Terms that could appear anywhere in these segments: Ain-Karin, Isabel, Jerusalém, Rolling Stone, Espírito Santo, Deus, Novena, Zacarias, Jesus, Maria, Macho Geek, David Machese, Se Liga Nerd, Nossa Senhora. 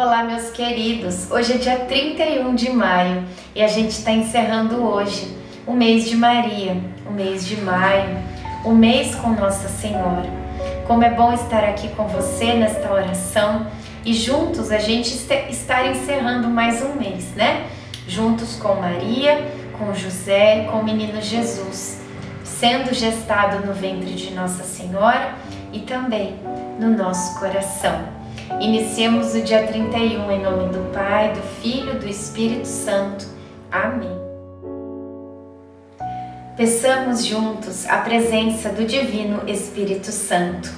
Olá, meus queridos! Hoje é dia 31 de maio e a gente está encerrando hoje o mês de Maria, o mês de maio, o mês com Nossa Senhora. Como é bom estar aqui com você nesta oração e juntos a gente estar encerrando mais um mês, né? Juntos com Maria, com José e com o menino Jesus, sendo gestado no ventre de Nossa Senhora e também no nosso coração. Iniciemos o dia 31 em nome do Pai, do Filho e do Espírito Santo. Amém. Peçamos juntos a presença do Divino Espírito Santo.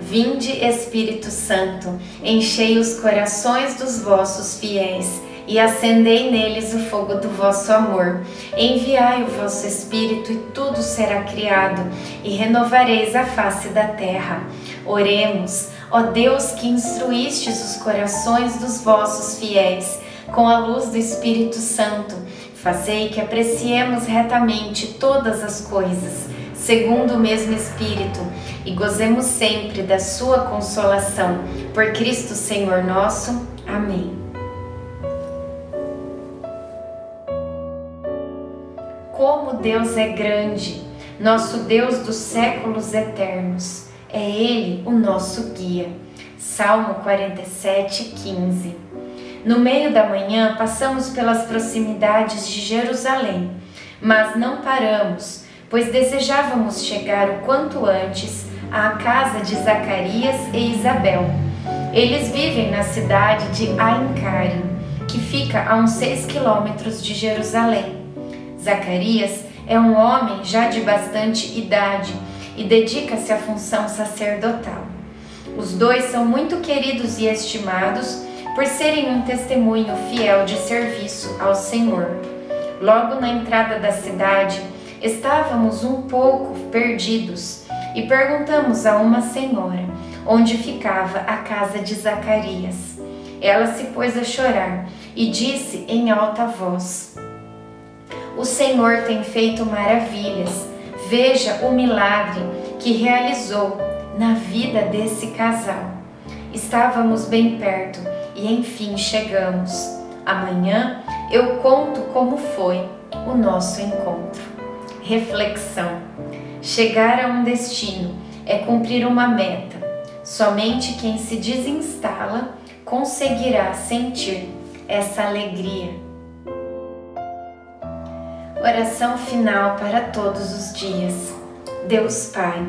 Vinde, Espírito Santo, enchei os corações dos vossos fiéis e acendei neles o fogo do vosso amor. Enviai o vosso Espírito e tudo será criado e renovareis a face da terra. Oremos. Ó Deus, que instruístes os corações dos vossos fiéis com a luz do Espírito Santo, fazei que apreciemos retamente todas as coisas, segundo o mesmo Espírito, e gozemos sempre da sua consolação. Por Cristo Senhor nosso. Amém. Como Deus é grande, nosso Deus dos séculos eternos. É Ele o nosso guia. Salmo 47:15. No meio da manhã passamos pelas proximidades de Jerusalém, mas não paramos, pois desejávamos chegar o quanto antes à casa de Zacarias e Isabel. Eles vivem na cidade de Ain-Karin, que fica a uns 6 quilômetros de Jerusalém. Zacarias é um homem já de bastante idade e dedica-se à função sacerdotal. Os dois são muito queridos e estimados por serem um testemunho fiel de serviço ao Senhor. Logo na entrada da cidade, estávamos um pouco perdidos e perguntamos a uma senhora onde ficava a casa de Zacarias. Ela se pôs a chorar e disse em alta voz: "O Senhor tem feito maravilhas. Veja o milagre que realizou na vida desse casal. Estávamos bem perto e enfim chegamos. Amanhã eu conto como foi o nosso encontro." Reflexão: chegar a um destino é cumprir uma meta. Somente quem se desinstala conseguirá sentir essa alegria. Oração final para todos os dias. Deus Pai,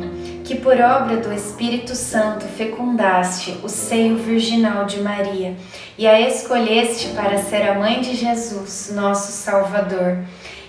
que por obra do Espírito Santo fecundaste o seio virginal de Maria e a escolheste para ser a mãe de Jesus, nosso Salvador,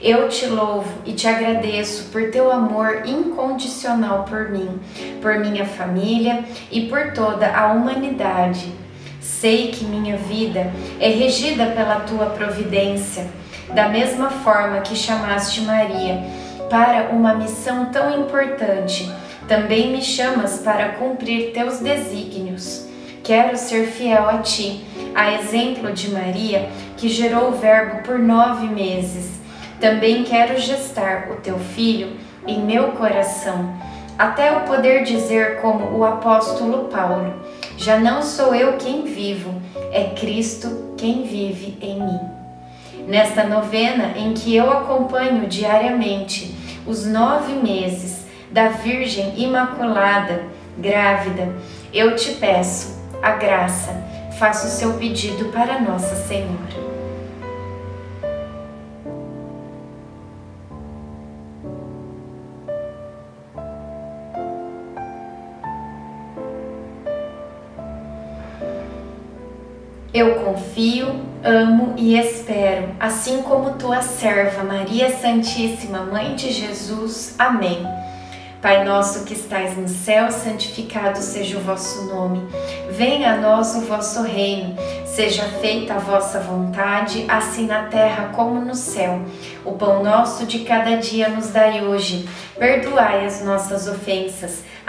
eu te louvo e te agradeço por teu amor incondicional por mim, por minha família e por toda a humanidade. Sei que minha vida é regida pela tua providência, da mesma forma que chamaste Maria para uma missão tão importante, também me chamas para cumprir teus desígnios. Quero ser fiel a ti, a exemplo de Maria, que gerou o Verbo por 9 meses. Também quero gestar o teu filho em meu coração, até eu poder dizer como o apóstolo Paulo: já não sou eu quem vivo, é Cristo quem vive em mim. Nesta novena em que eu acompanho diariamente os 9 meses da Virgem Imaculada, grávida, eu te peço a graça, faço o seu pedido para Nossa Senhora. Eu confio, amo e espero, assim como tua serva Maria Santíssima, Mãe de Jesus. Amém. Pai nosso que estais no céu, santificado seja o vosso nome. Venha a nós o vosso reino. Seja feita a vossa vontade, assim na terra como no céu. O pão nosso de cada dia nos dai hoje. Perdoai as nossas ofensas,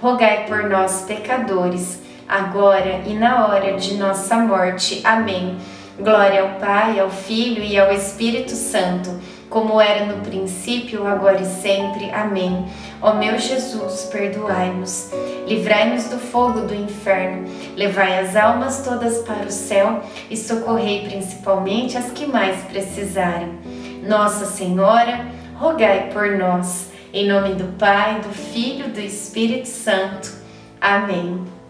rogai por nós, pecadores, agora e na hora de nossa morte. Amém. Glória ao Pai, ao Filho e ao Espírito Santo, como era no princípio, agora e sempre. Amém. Ó meu Jesus, perdoai-nos, livrai-nos do fogo do inferno, levai as almas todas para o céu e socorrei principalmente as que mais precisarem. Nossa Senhora, rogai por nós. Em nome do Pai, do Filho e do Espírito Santo. Amém.